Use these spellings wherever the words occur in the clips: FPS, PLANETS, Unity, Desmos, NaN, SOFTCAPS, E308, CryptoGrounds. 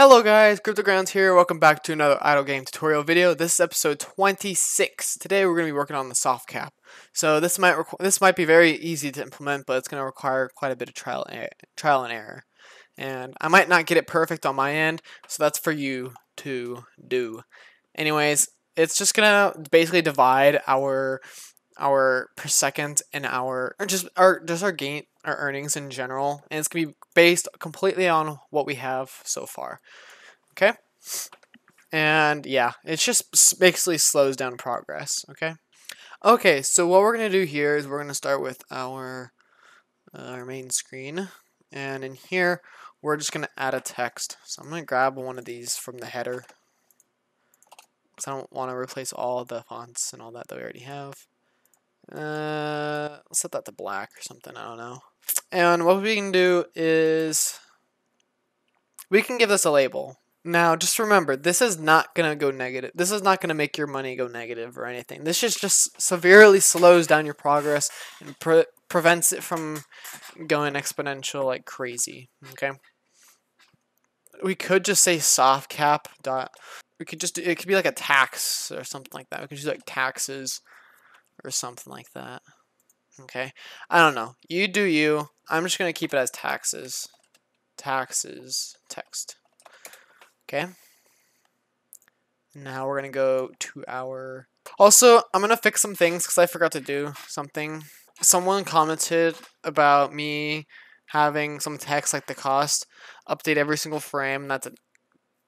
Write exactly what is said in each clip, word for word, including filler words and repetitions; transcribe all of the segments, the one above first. Hello guys, CryptoGrounds here. Welcome back to another idle game tutorial video. This is episode twenty-six. Today we're going to be working on the soft cap. So this might this might be very easy to implement, but it's going to require quite a bit of trial and trial and error. And I might not get it perfect on my end, so that's for you to do. Anyways, it's just going to basically divide our our per second and our or just our just our gain our earnings in general, and it's gonna be based completely on what we have so far. Okay, and yeah, it's just basically slows down progress. Okay, okay. So what we're gonna do here is we're gonna start with our uh, our main screen, and in here we're just gonna add a text. So I'm gonna grab one of these from the header, because I don't want to replace all the fonts and all that that we already have. Uh, set that to black or something, I don't know. And what we can do is we can give this a label. Now, just remember, this is not going to go negative. This is not going to make your money go negative or anything. This just, just severely slows down your progress and pre prevents it from going exponential like crazy, okay? We could just say soft cap dot. We could just do, it could be like a tax or something like that. We could just do like taxes or something like that. Okay, I don't know. You do you. I'm just gonna keep it as taxes. Taxes text. Okay. Now we're gonna go to our. Also, I'm gonna fix some things because I forgot to do something. Someone commented about me having some text like the cost update every single frame. That's a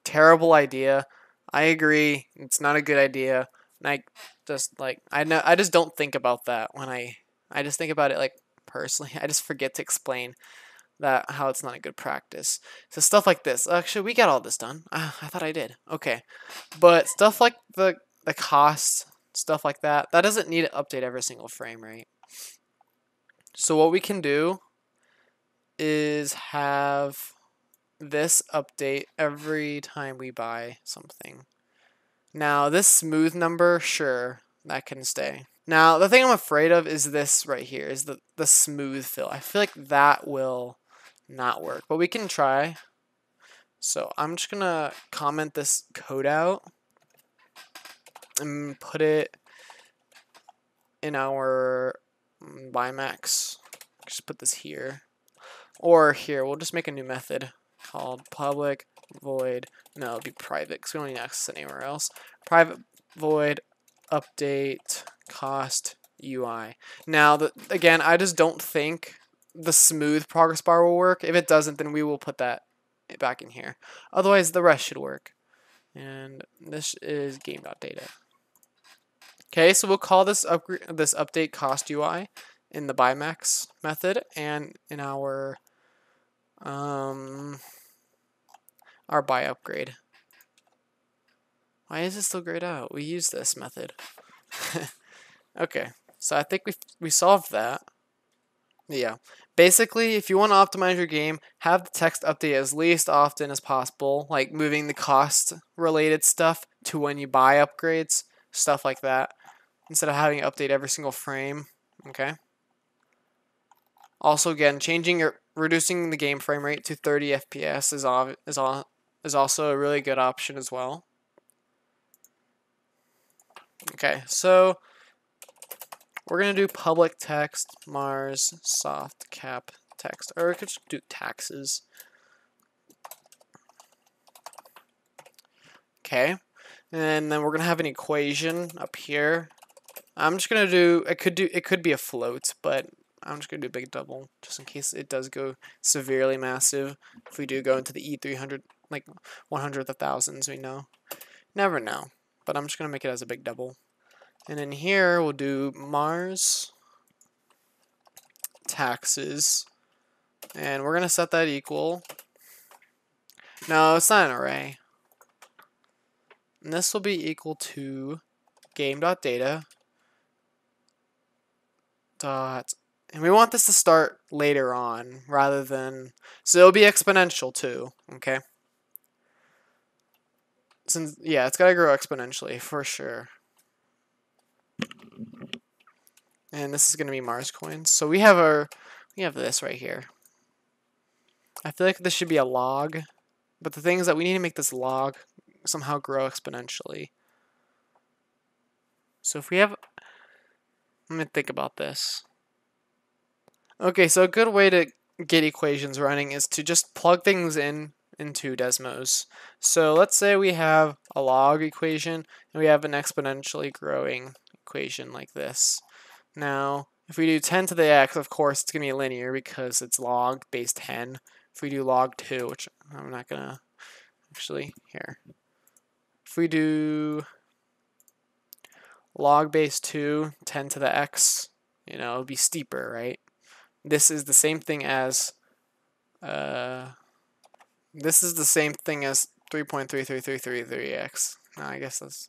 terrible idea. I agree. It's not a good idea. And I just like I know I just don't think about that when I I just think about it like personally. I just forget to explain that how it's not a good practice. So stuff like this. Actually, we got all this done. Uh, I thought I did. Okay, but stuff like the the cost, stuff like that, that doesn't need to update every single frame, right? So what we can do is have this update every time we buy something. Now, this smooth number, sure, that can stay. Now, the thing I'm afraid of is this right here, is the, the smooth fill. I feel like that will not work, but we can try. So I'm just going to comment this code out and put it in our Bimax. Just put this here. Or here, we'll just make a new method called public void. No, it'll be private because we don't need access anywhere else. Private void update cost U I. Now, the, again, I just don't think the smooth progress bar will work. If it doesn't, then we will put that back in here. Otherwise, the rest should work. And this is game.data. Okay, so we'll call this up, this update cost U I in the Bimax method and in our um. our buy upgrade. Why is it still grayed out? We use this method. Okay, so I think we we solved that. Yeah, basically, if you want to optimize your game, have the text update as least often as possible, like moving the cost related stuff to when you buy upgrades, stuff like that, instead of having to update every single frame. Okay. Also, again, changing your reducing the game frame rate to thirty F P S is all is all. is also a really good option as well. Okay, so we're gonna do public text Mars soft cap text, or we could just do taxes. Okay, and then we're gonna have an equation up here. I'm just gonna do it could do it could be a float, but I'm just gonna do a big double just in case it does go severely massive. If we do go into the E three hundred, like one hundredth of thousands, we know. Never know. But I'm just gonna make it as a big double. And in here we'll do Mars taxes. And we're gonna set that equal. No, it's not an array. And this will be equal to game.data dot. And we want this to start later on rather than, so it'll be exponential too, okay? Since, yeah, it's gotta grow exponentially for sure. And this is gonna be Mars coins. So we have our, we have this right here. I feel like this should be a log But the thing is that we need to make this log somehow grow exponentially. So if we have, I'm going to think about this. Okay, so a good way to get equations running is to just plug things in into Desmos. So let's say we have a log equation and we have an exponentially growing equation like this. Now, if we do ten to the x, of course, it's going to be linear because it's log base ten. If we do log two, which I'm not going to actually here. If we do log base two, ten to the x, you know, it would be steeper, right? This is the same thing as uh, this is the same thing as three point three three three three three x. No, I guess that's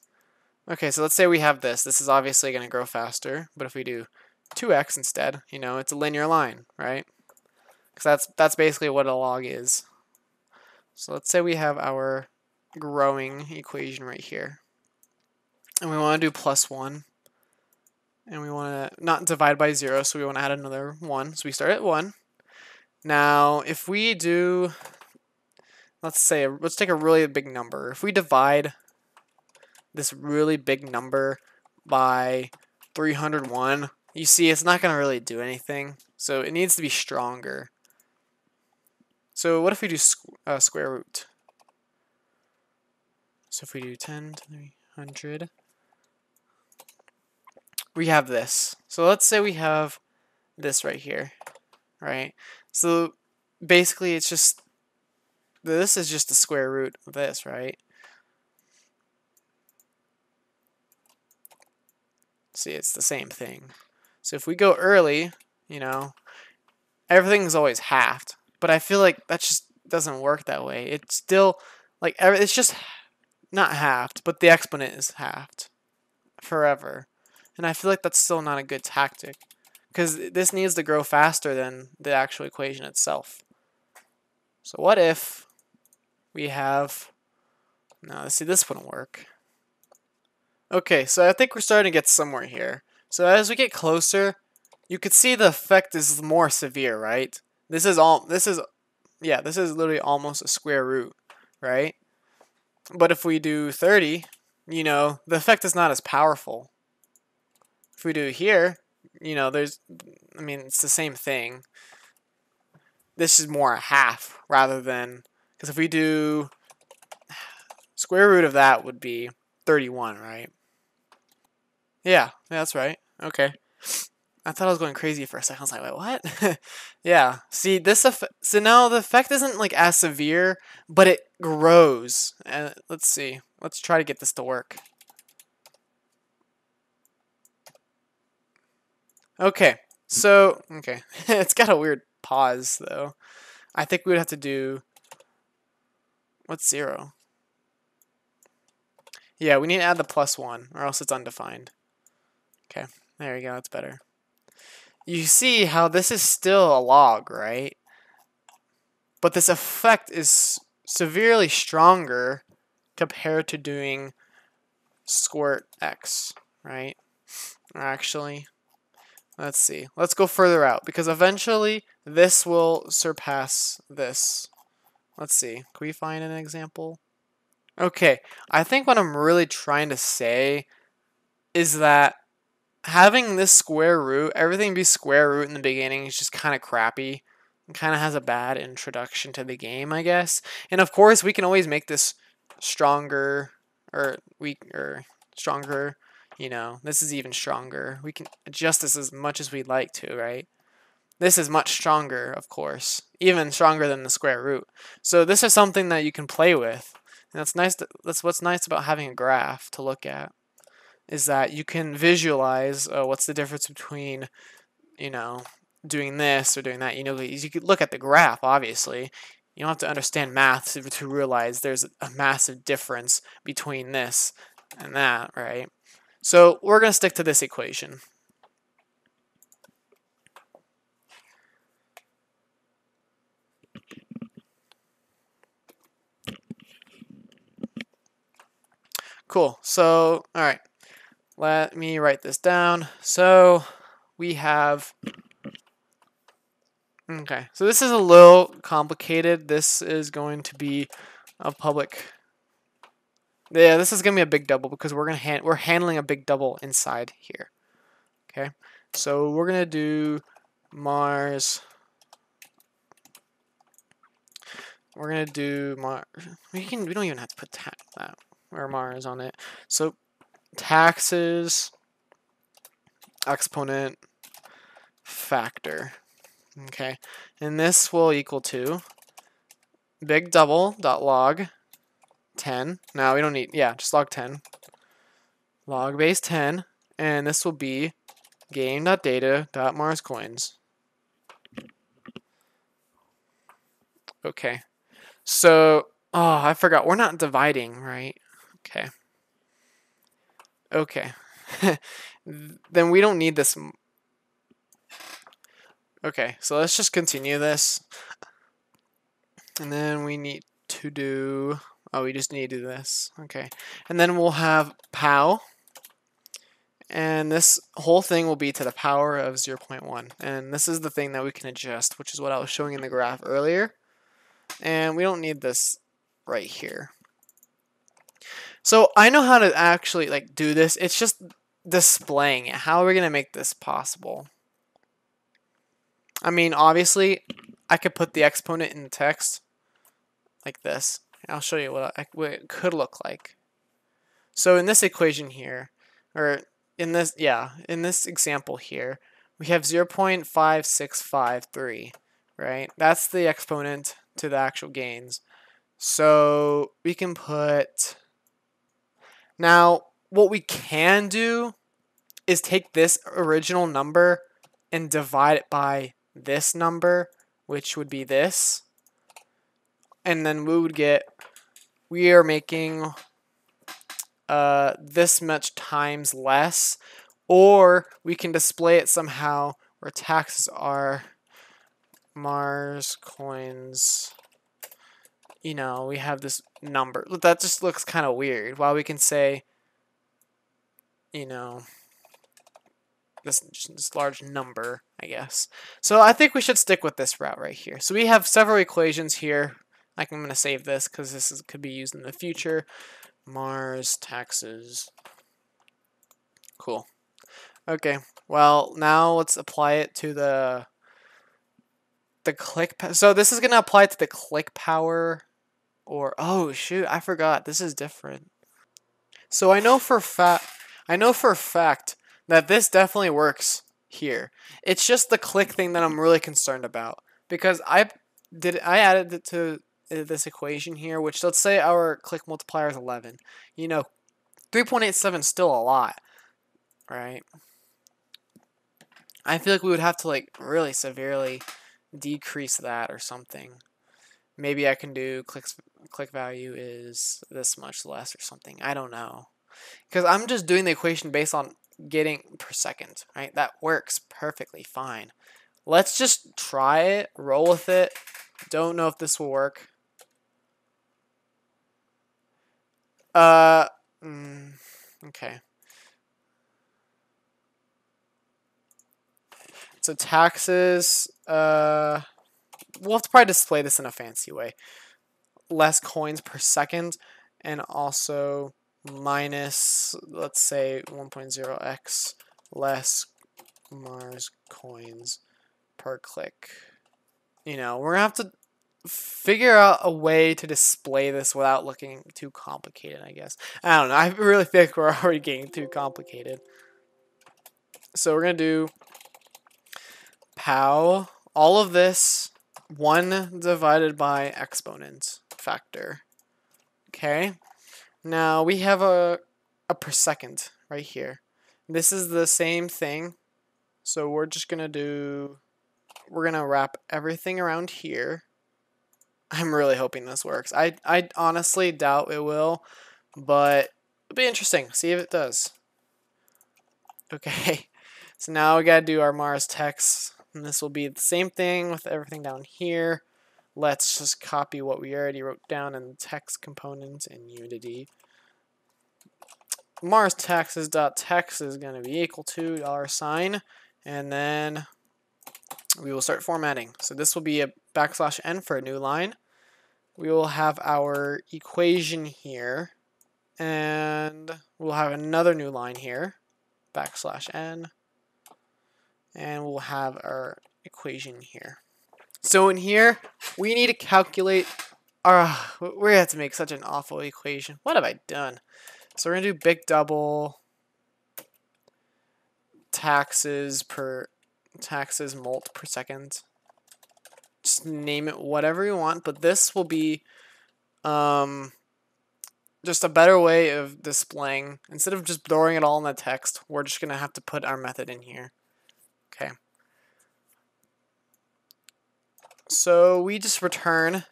okay. So let's say we have this. This is obviously going to grow faster, but if we do two x instead, you know, it's a linear line, right? Because that's that's basically what a log is. So let's say we have our growing equation right here, and we want to do plus one, and we want to not divide by zero, so we want to add another one. So we start at one. Now, if we do, let's say, let's take a really big number. If we divide this really big number by three hundred one, you see it's not going to really do anything. So it needs to be stronger. So what if we do squ uh, square root? So if we do ten to three hundred, we have this. So let's say we have this right here, right? So basically it's just, this is just the square root of this, right? See, it's the same thing. So if we go early, you know, everything's always halved. But I feel like that just doesn't work that way. It's still, like, every, it's just not halved, but the exponent is halved forever. And I feel like that's still not a good tactic, because this needs to grow faster than the actual equation itself. So what if we have, no, see, this wouldn't work. Okay, so I think we're starting to get somewhere here. So as we get closer, you could see the effect is more severe, right? This is all, this is, yeah, this is literally almost a square root, right? But if we do thirty, you know, the effect is not as powerful. If we do here, you know, there's, I mean, it's the same thing. This is more a half rather than, because if we do square root of that would be thirty-one, right? Yeah, that's right. Okay. I thought I was going crazy for a second. I was like, wait, what? Yeah. See, this effect, so now the effect isn't like as severe, but it grows. And uh, let's see. Let's try to get this to work. Okay, so, okay, it's got a weird pause, though. I think we would have to do, what's zero? Yeah, we need to add the plus one, or else it's undefined. Okay, there we go, that's better. You see how this is still a log, right? But this effect is severely stronger compared to doing squirt x, right? Actually, let's see. Let's go further out, because eventually this will surpass this. Let's see. Can we find an example? Okay. I think what I'm really trying to say is that having this square root, everything be square root in the beginning is just kind of crappy. It kind of has a bad introduction to the game, I guess. And of course, we can always make this stronger or weaker, stronger. You know, this is even stronger. We can adjust this as much as we'd like to, right? This is much stronger, of course, even stronger than the square root. So this is something that you can play with. And that's nice. To, that's what's nice about having a graph to look at, is that you can visualize uh, what's the difference between, you know, doing this or doing that. You know, you could look at the graph, obviously. You don't have to understand math to, to realize there's a massive difference between this and that, right? So we're going to stick to this equation. Cool. So, all right, let me write this down. So we have, okay, so this is a little complicated. This is going to be of public. Yeah, this is going to be a big double because we're going to hand we're handling a big double inside here. Okay, so we're going to do Mars. We're going to do Mars. We can we don't even have to put that ta or Mars on it. So taxes exponent factor. Okay, and this will equal to big double dot log ten. Now we don't need, yeah, just log ten. Log base ten, and this will be game dot data dot Mars coins. Okay, so oh, I forgot we're not dividing, right? Okay. Okay. Then we don't need this. Okay, so let's just continue this. And then we need to do... Oh, we just need to do this. Okay. And then we'll have pow. And this whole thing will be to the power of zero point one. And this is the thing that we can adjust, which is what I was showing in the graph earlier. And we don't need this right here. So I know how to actually like do this. It's just displaying it. How are we going to make this possible? I mean, obviously, I could put the exponent in the text like this. I'll show you what, I, what it could look like. So in this equation here, or in this, yeah, in this example here, we have zero point five six five three, right? That's the exponent to the actual gains. So we can put, now what we can do is take this original number and divide it by this number, which would be this, and then we would get, we are making uh, this much times less, or we can display it somehow where taxes are Mars coins, you know, we have this number. That just looks kind of weird, while we can say, you know, This, this large number, I guess. So I think we should stick with this route right here. So we have several equations here. Like I'm going to save this because this is, could be used in the future. Mars taxes. Cool. Okay. Well, now let's apply it to the the click. So this is going to apply to the click power, or oh shoot, I forgot. This is different. So I know for fact. I know for a fact. that this definitely works here. It's just the click thing that I'm really concerned about, because I did I added it to this equation here, which let's say our click multiplier is eleven. You know, three point eight seven is still a lot, right? I feel like we would have to like really severely decrease that or something. Maybe I can do clicks click value is this much less or something. I don't know, because I'm just doing the equation based on getting per second, right? That works perfectly fine. Let's just try it, roll with it. Don't know if this will work. Uh, mm, okay. So taxes, uh, we'll have to probably display this in a fancy way. Less coins per second, and also minus, let's say, one point zero x less Mars coins per click. You know, we're going to have to figure out a way to display this without looking too complicated, I guess. I don't know. I really think we're already getting too complicated. So we're going to do pow. All of this, one divided by exponent factor. Okay. Now we have a, a per second right here. This is the same thing. So we're just going to do, we're going to wrap everything around here. I'm really hoping this works. I, I honestly doubt it will, but it'll be interesting. See if it does. Okay. So now we got to do our Mars text. And this will be the same thing with everything down here. Let's just copy what we already wrote down in the text component in Unity. Mars taxes dot text is going to be equal to dollar sign, and then we will start formatting. So this will be a backslash n for a new line, we will have our equation here, and we'll have another new line here, backslash n, and we'll have our equation here. So in here, we need to calculate our, we're gonna have to make such an awful equation. What have I done? So we're gonna do big double taxes per, taxes mult per second. Just name it whatever you want, but this will be um, just a better way of displaying. Instead of just throwing it all in the text, we're just going to have to put our method in here. Okay. So we just return.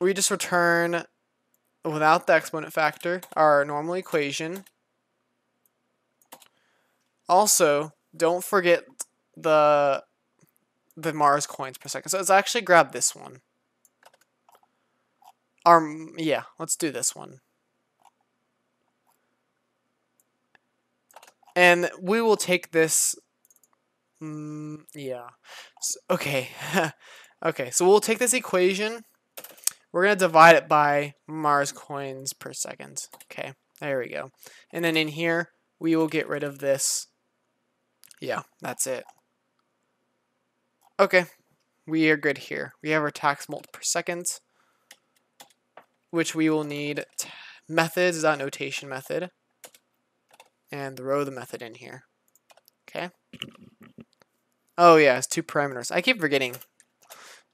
We just return, without the exponent factor, our normal equation. Also, don't forget the the Mars coins per second. So let's actually grab this one. Um, yeah, let's do this one. And we will take this. Mm, yeah. So, okay. Okay. So we'll take this equation. We're gonna divide it by Mars coins per second. Okay. There we go. And then in here we will get rid of this. Yeah, that's it. Okay, we are good here. We have our tax mult per second, which we will need methods dot notation method, and throw the method in here. Okay. Oh yeah, it's two parameters. I keep forgetting.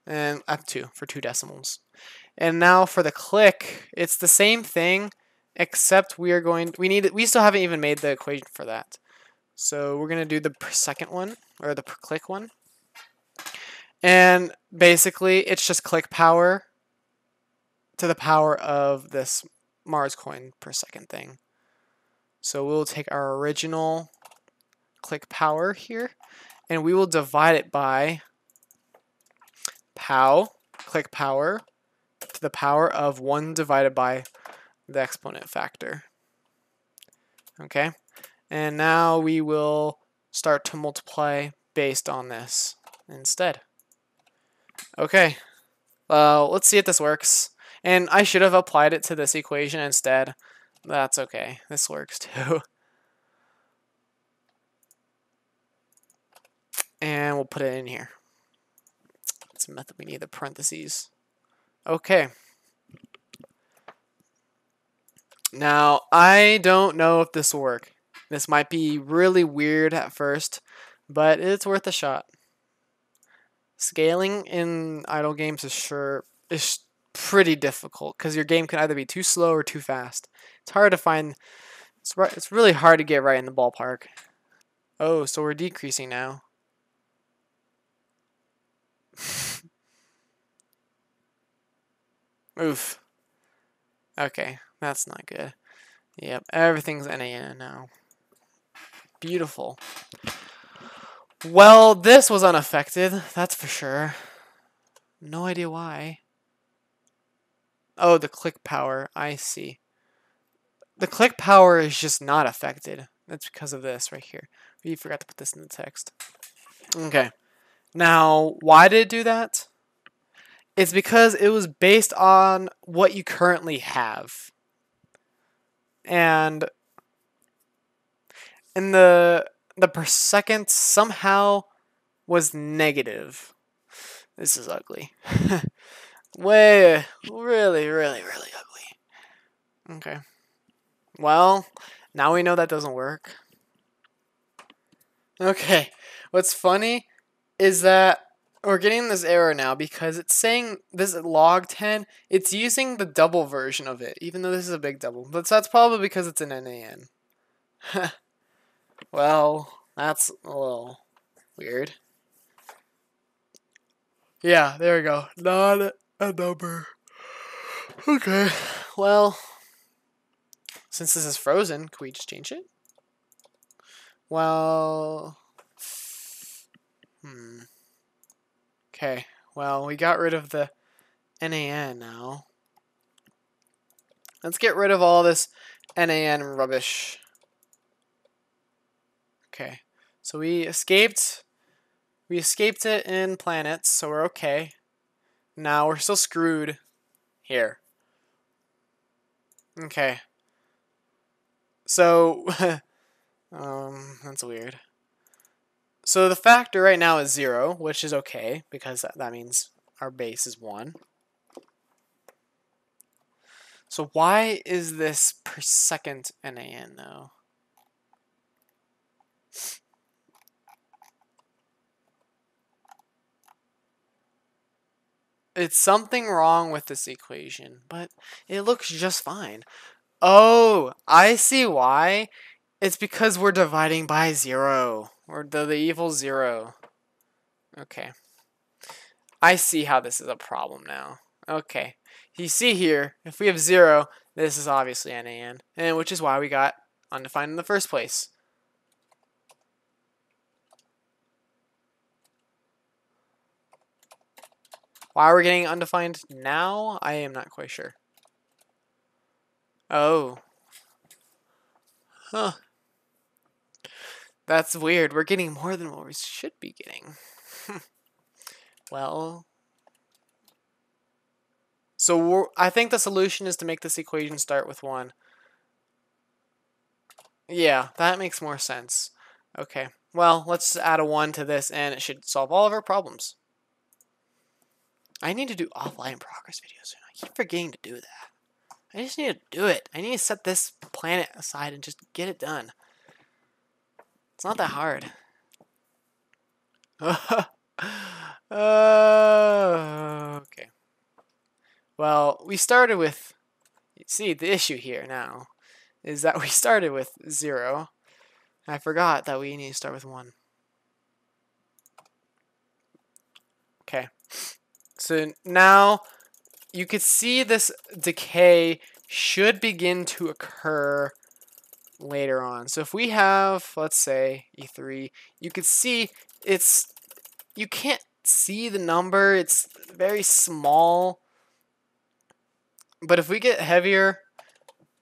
And up two for two decimals. And now for the click, it's the same thing, except we are going. We need. We still haven't even made the equation for that. So we're going to do the per second one, or the per click one. And basically, it's just click power to the power of this Mars coin per second thing. So we'll take our original click power here, and we will divide it by pow, click power, to the power of one divided by the exponent factor. Okay? And now we will start to multiply based on this instead. Okay, well, let's see if this works. And I should have applied it to this equation instead. That's okay, this works too. And we'll put it in here. It's a method, we need the parentheses. Okay. Now, I don't know if this will work. This might be really weird at first, but it's worth a shot. Scaling in idle games is sure is pretty difficult because your game can either be too slow or too fast. It's hard to find. It's right. It's really hard to get right in the ballpark. Oh, so we're decreasing now. Oof. Okay, that's not good. Yep, everything's NaN now. Beautiful. Well, this was unaffected, that's for sure. No idea why. Oh, the click power, I see. The click power is just not affected. That's because of this right here. We forgot to put this in the text. Okay. Now, why did it do that? It's because it was based on what you currently have. And And the the per second somehow was negative. This is ugly. Way, really, really, really ugly. Okay. Well, now we know that doesn't work. Okay. What's funny is that we're getting this error now because it's saying this log ten, it's using the double version of it, even though this is a big double. But that's probably because it's an NaN. Well, that's a little weird. Yeah, there we go. Not a number. Okay. Well, since this is frozen, can we just change it? Well, hmm. Okay. Well, we got rid of the NaN now. Let's get rid of all this NaN rubbish. Okay, so we escaped We escaped it in planets, so we're okay. Now we're still screwed here. Okay. So, um, that's weird. So the factor right now is zero, which is okay, because that means our base is one. So why is this per second NaN though? It's something wrong with this equation, but it looks just fine. Oh, I see why. It's because we're dividing by zero, or the, the evil zero. Okay. I see how this is a problem now. Okay. You see here, if we have zero, this is obviously NaN, and which is why we got undefined in the first place. Why we're getting undefined now, I am not quite sure. Oh. Huh. That's weird. We're getting more than what we should be getting. Well. So we're, I think the solution is to make this equation start with one. Yeah, that makes more sense. Okay. Well, let's add a one to this, and it should solve all of our problems. I need to do offline progress videos soon. I keep forgetting to do that. I just need to do it. I need to set this planet aside and just get it done. It's not that hard. uh, okay. Well, we started with... See, the issue here now is that we started with zero. I forgot that we need to start with one. Okay. So now you could see this decay should begin to occur later on. So if we have, let's say, E three, you could see it's, you can't see the number, it's very small. But if we get heavier,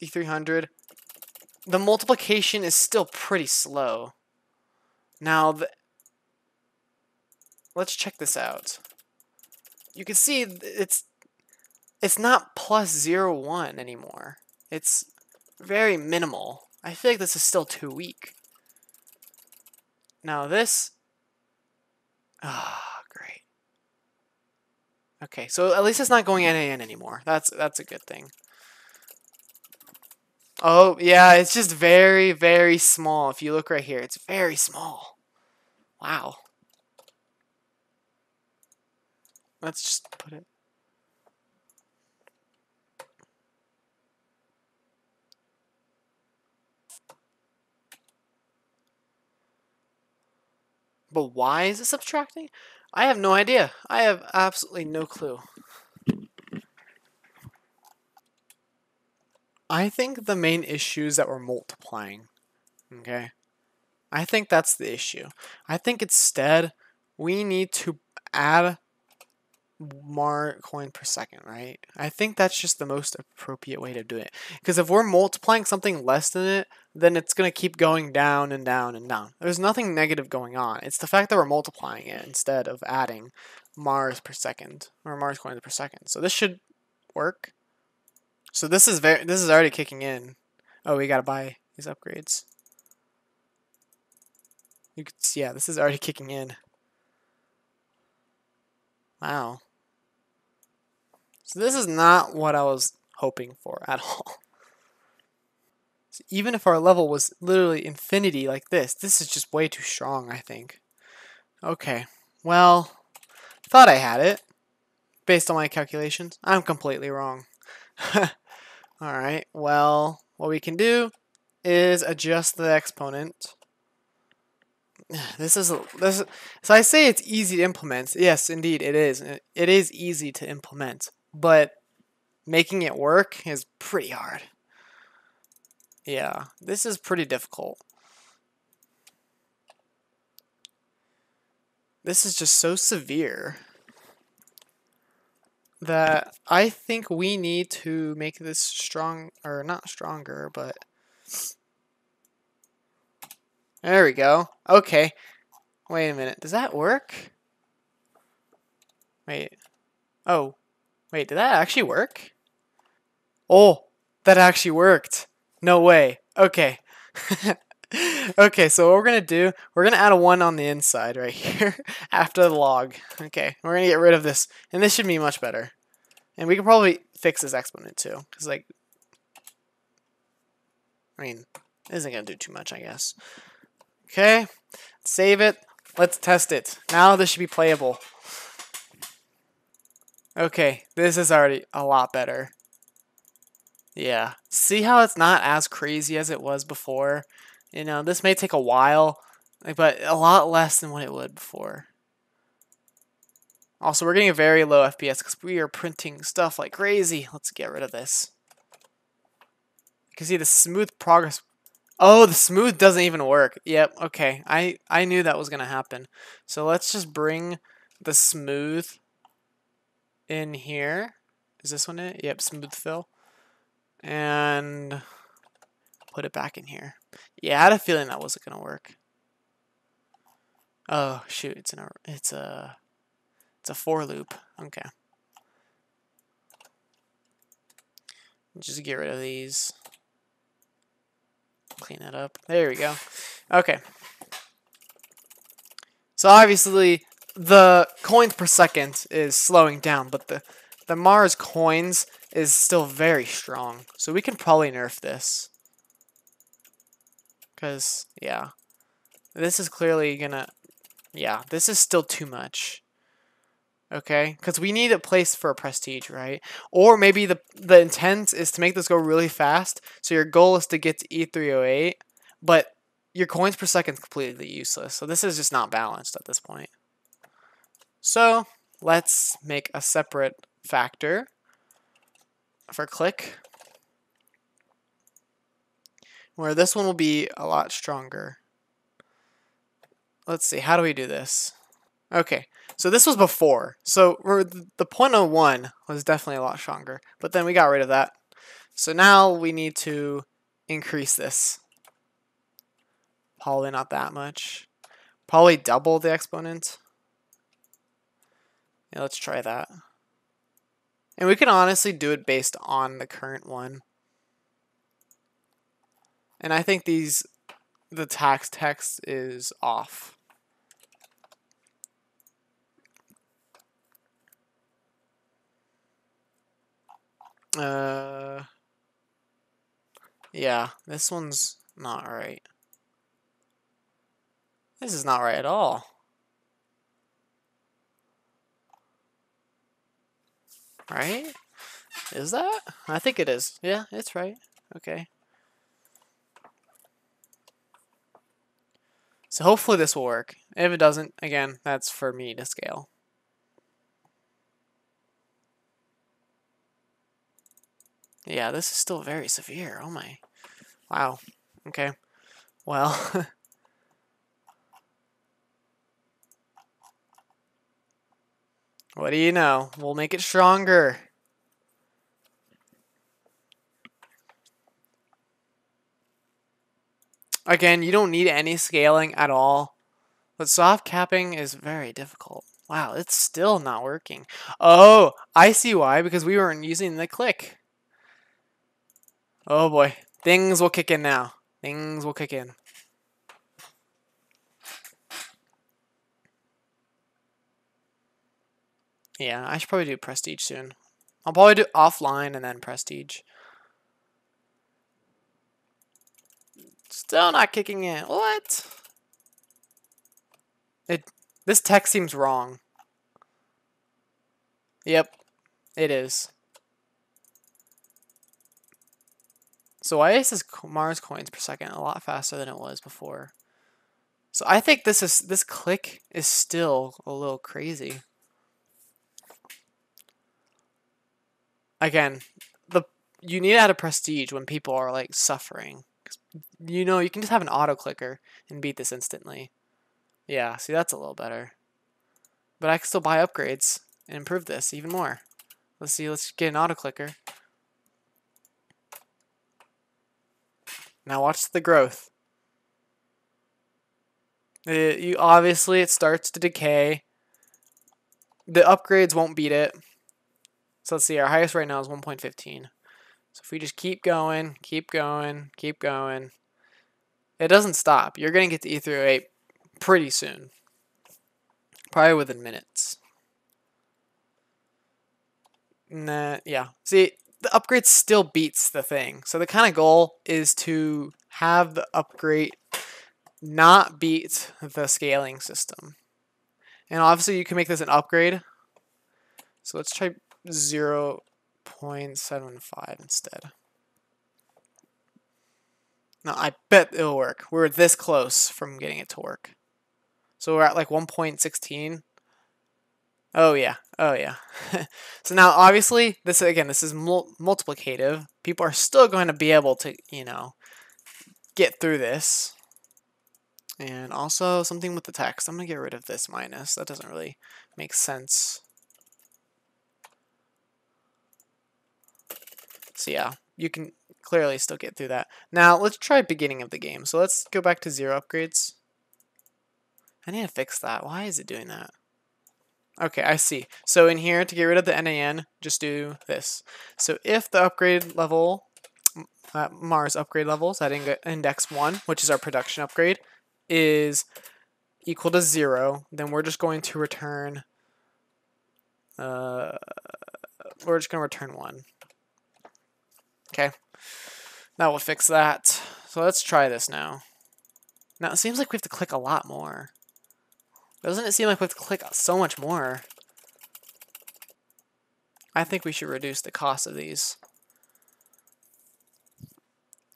E three hundred, the multiplication is still pretty slow. Now, the, let's check this out. You can see it's it's not plus zero one anymore. It's very minimal. I feel like this is still too weak. Now this, ah, oh, great. Okay, so at least it's not going NaN anymore. That's that's a good thing. Oh yeah, it's just very very small. If you look right here, it's very small. Wow. Let's just put it. But why is it subtracting? I have no idea. I have absolutely no clue. I think the main issue is that we're multiplying. Okay? I think that's the issue. I think instead we need to add more coin per second, right? I think that's just the most appropriate way to do it. Because if we're multiplying something less than it, then it's going to keep going down and down and down. There's nothing negative going on. It's the fact that we're multiplying it instead of adding Mars per second or Mars coins per second. So this should work. So this is very this is already kicking in. Oh, we got to buy these upgrades. You could see, yeah, this is already kicking in. Wow. So this is not what I was hoping for at all. So even if our level was literally infinity like this, this is just way too strong, I think. Okay, well, thought I had it. Based on my calculations, I'm completely wrong. Alright, well, what we can do is adjust the exponent. This is, this, so I say it's easy to implement. Yes, indeed, it is. It is easy to implement, but making it work is pretty hard. Yeah, this is pretty difficult. This is just so severe that I think we need to make this strong, or not stronger, but... There we go. Okay. Wait a minute, does that work? Wait. Oh. Wait, did that actually work? Oh, that actually worked. No way. Okay. Okay, so what we're going to do, we're going to add a one on the inside right here after the log. Okay, we're going to get rid of this. And this should be much better. And we can probably fix this exponent too. Because, like, I mean, it isn't going to do too much, I guess. Okay, save it. Let's test it. Now this should be playable. Okay, this is already a lot better. Yeah, see how it's not as crazy as it was before? You know, this may take a while, but a lot less than what it would before. Also, we're getting a very low F P S because we are printing stuff like crazy. Let's get rid of this. You can see the smooth progress. Oh, the smooth doesn't even work. Yep, okay. I, I knew that was going to happen. So let's just bring the smooth in here. Is this one it? Yep, smooth fill. And put it back in here. Yeah, I had a feeling that wasn't going to work. Oh, shoot. It's, in a, it's, a, it's a for loop. Okay. Just get rid of these. Clean that up. There we go. Okay. So obviously, the coins per second is slowing down, but the, the Mars coins is still very strong. So we can probably nerf this. Because, yeah, this is clearly gonna, yeah, this is still too much, okay? Because we need a place for a prestige, right? Or maybe the, the intent is to make this go really fast, so your goal is to get to E three oh eight, but your coins per second is completely useless, so this is just not balanced at this point. So, let's make a separate factor for click, where this one will be a lot stronger. Let's see, how do we do this? Okay, so this was before. So we're, the zero point zero one was definitely a lot stronger, but then we got rid of that. So now we need to increase this. Probably not that much. Probably double the exponent. Yeah, let's try that. And we can honestly do it based on the current one. And I think these, the tax text is off. Uh, yeah, this one's not right. This is not right at all. Right? Is that? I think it is. Yeah, it's right. Okay. So hopefully this will work. If it doesn't, again, that's for me to scale. Yeah, this is still very severe. Oh my. Wow. Okay. Well. What do you know? We'll make it stronger. Again, you don't need any scaling at all. But soft capping is very difficult. Wow, it's still not working. Oh, I see why. Because we weren't using the click. Oh boy. Things will kick in now. Things will kick in. Yeah, I should probably do prestige soon. I'll probably do offline and then prestige. Still not kicking in. What? It this text seems wrong. Yep, it is. So why is this Mars coins per second a lot faster than it was before? So I think this is this click is still a little crazy. Again, the you need to add a prestige when people are like suffering. You know, you can just have an auto clicker and beat this instantly. Yeah, see, that's a little better. But I can still buy upgrades and improve this even more. Let's see, let's get an auto clicker. Now watch the growth. It, you obviously, it starts to decay. The upgrades won't beat it. So let's see, our highest right now is one point fifteen. So if we just keep going, keep going, keep going, it doesn't stop. You're going to get the E three oh eight pretty soon. Probably within minutes. Nah, yeah. See, the upgrade still beats the thing. So the kind of goal is to have the upgrade not beat the scaling system. And obviously you can make this an upgrade. So let's try zero point seven five instead. Now I bet it'll work. We're this close from getting it to work. So we're at like one point sixteen. Oh yeah, oh yeah. So now obviously, this again, this is mul multiplicative. People are still going to be able to, you know, get through this. And also something with the text. I'm gonna get rid of this minus. That doesn't really make sense. So yeah, you can clearly still get through that. Now let's try beginning of the game. So let's go back to zero upgrades. I need to fix that. Why is it doing that? Okay, I see. So in here, to get rid of the NaN, just do this. So if the upgrade level, uh, Mars upgrade levels at index one, which is our production upgrade, is equal to zero, then we're just going to return, uh, we're just going to return one. Okay, that will fix that. So let's try this now. Now it seems like we have to click a lot more. Doesn't it seem like we have to click so much more? I think we should reduce the cost of these.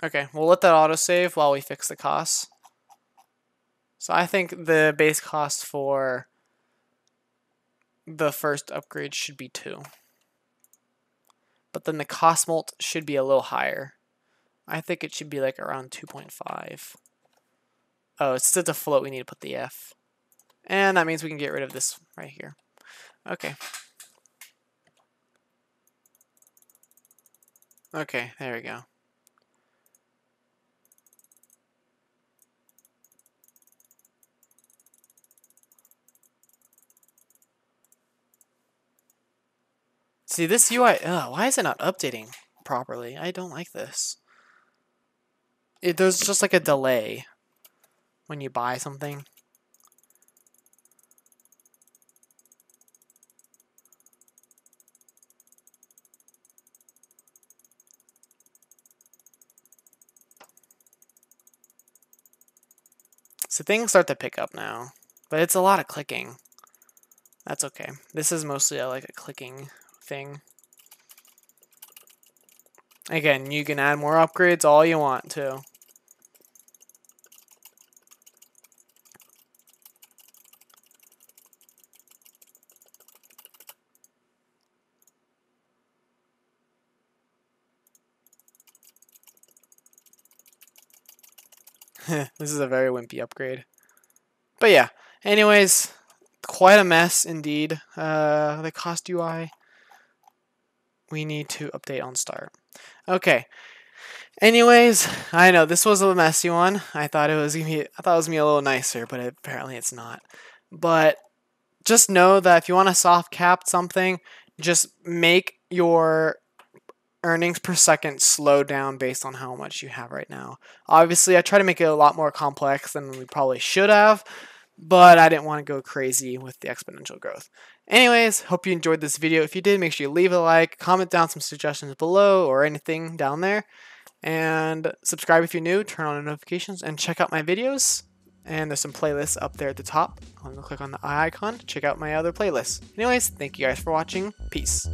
Okay, we'll let that autosave while we fix the costs. So I think the base cost for the first upgrade should be two. But then the cost mult should be a little higher. I think it should be like around two point five. Oh, it's just a float, we need to put the F. And that means we can get rid of this right here. Okay. Okay, there we go. See, this U I, ugh, why is it not updating properly? I don't like this. It, there's just like a delay when you buy something. So things start to pick up now, but it's a lot of clicking. That's okay. This is mostly a, like a clicking thing. Again, you can add more upgrades all you want to. This is a very wimpy upgrade. But yeah, anyways, quite a mess indeed. Uh, the cost U I, we need to update on start. Okay. Anyways, I know this was a messy one. I thought it was gonna be, I thought it was gonna be a little nicer, but it, apparently it's not. But just know that if you want to soft cap something, just make your earnings per second slow down based on how much you have right now. Obviously, I try to make it a lot more complex than we probably should have, but I didn't want to go crazy with the exponential growth. Anyways, hope you enjoyed this video. If you did, make sure you leave a like, comment down some suggestions below or anything down there, and subscribe if you're new, turn on notifications, and check out my videos. And there's some playlists up there at the top. I'm going to click on the eye icon to check out my other playlists. Anyways, thank you guys for watching. Peace.